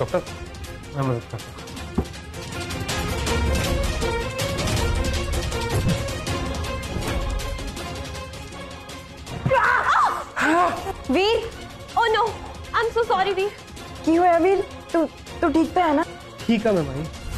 Doctor. I'm the doctor. Veer! Oh no! I'm so sorry, Veer. What happened, Veer? You're okay, right? ठीक है मैं भाई